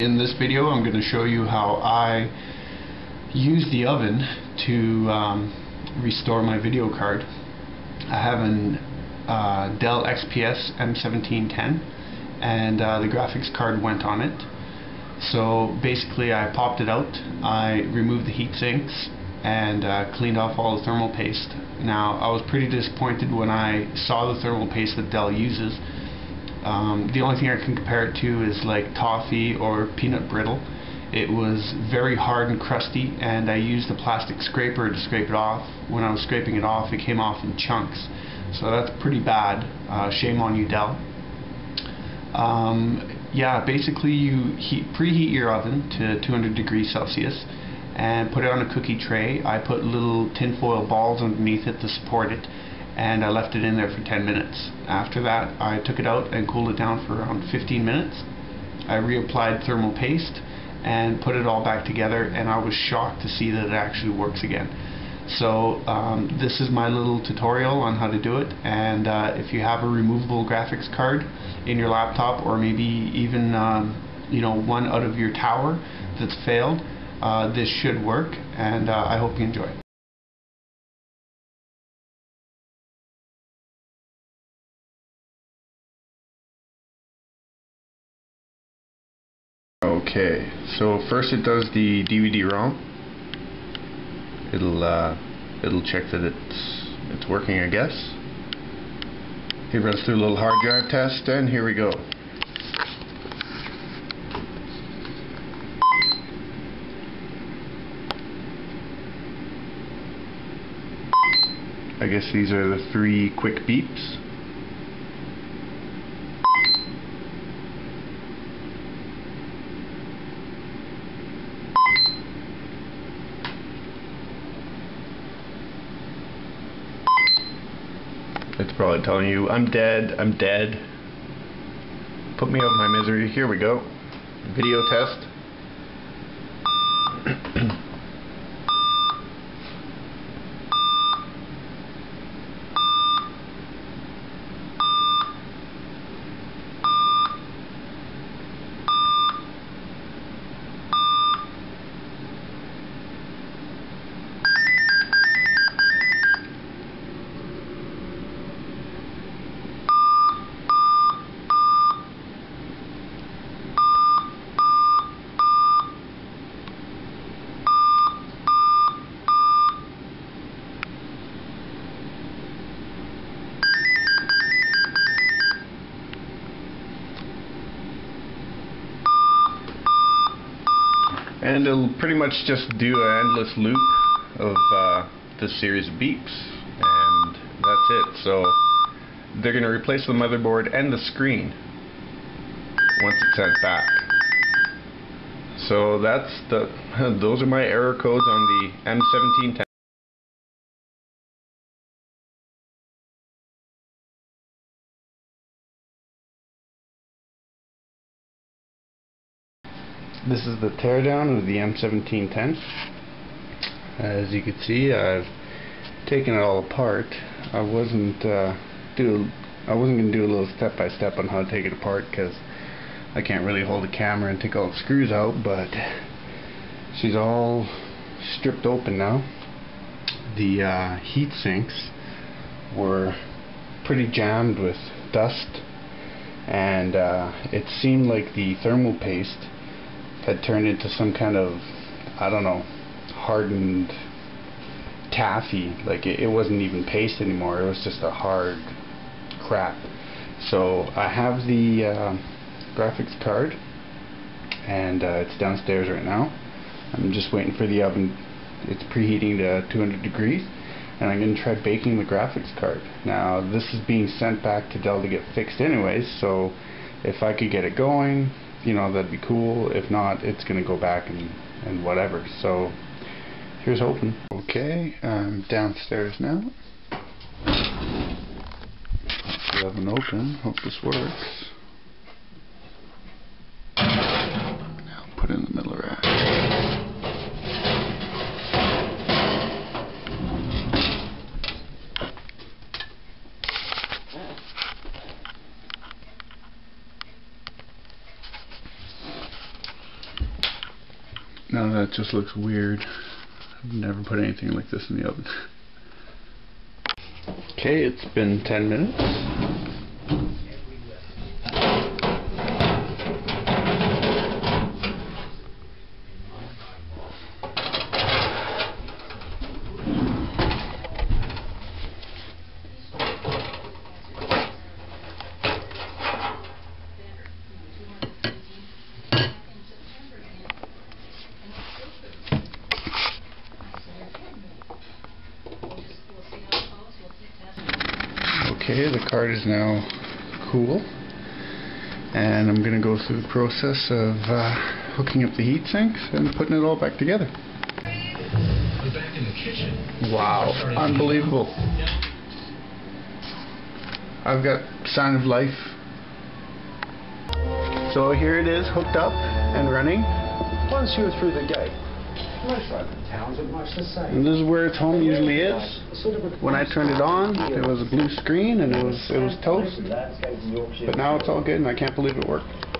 In this video, I'm going to show you how I use the oven to restore my video card. I have an Dell XPS M1710 and the graphics card went on it. So basically I popped it out, I removed the heat sinks and cleaned off all the thermal paste. Now I was pretty disappointed when I saw the thermal paste that Dell uses. The only thing I can compare it to is like toffee or peanut brittle. It was very hard and crusty, and I used a plastic scraper to scrape it off. When I was scraping it off, it came off in chunks. So that's pretty bad. Shame on you, Dell. Yeah, basically you preheat your oven to 200 degrees Celsius and put it on a cookie tray. I put little tinfoil balls underneath it to support it, and I left it in there for 10 minutes. After that, I took it out and cooled it down for around 15 minutes. I reapplied thermal paste and put it all back together, and I was shocked to see that it actually works again. So this is my little tutorial on how to do it, and if you have a removable graphics card in your laptop, or maybe even you know, one out of your tower that's failed, this should work, and I hope you enjoy. Okay, so first it does the DVD-ROM. It'll check that it's working, I guess. It runs through a little hard drive test, and here we go. I guess these are the three quick beeps. It's probably telling you, I'm dead, I'm dead. Put me out of my misery. Here we go. Video test. And it'll pretty much just do an endless loop of this series of beeps, and that's it. So they're going to replace the motherboard and the screen once it's sent back. So those are my error codes on the M1710. This is the teardown of the M1710. As you can see, I've taken it all apart. I wasn't going to do a little step-by-step on how to take it apart because I can't really hold the camera and take all the screws out, but she's all stripped open now. The heat sinks were pretty jammed with dust, and it seemed like the thermal paste had turned into some kind of, I don't know, hardened taffy. Like it wasn't even paste anymore, it was just a hard crap. So I have the graphics card, and it's downstairs right now. I'm just waiting for the oven. It's preheating to 200 degrees, and I'm going to try baking the graphics card. Now this is being sent back to Dell to get fixed anyways, so if I could get it going, you know, that'd be cool. If not, it's gonna go back and whatever. So here's hoping. Okay, I'm downstairs now. Let's have an open. Hope this works. Now put it in the middle of the rack. That just looks weird. I've never put anything like this in the oven. Okay, it's been 10 minutes. Okay, the card is now cool, and I'm going to go through the process of hooking up the heat sinks and putting it all back together. We're back in the kitchen. Wow, unbelievable. I've got sign of life. So here it is, hooked up and running. Once you're through the gate, and this is where its home usually is. When I turned it on, it was a blue screen and it was toast. But now it's all good, and I can't believe it worked.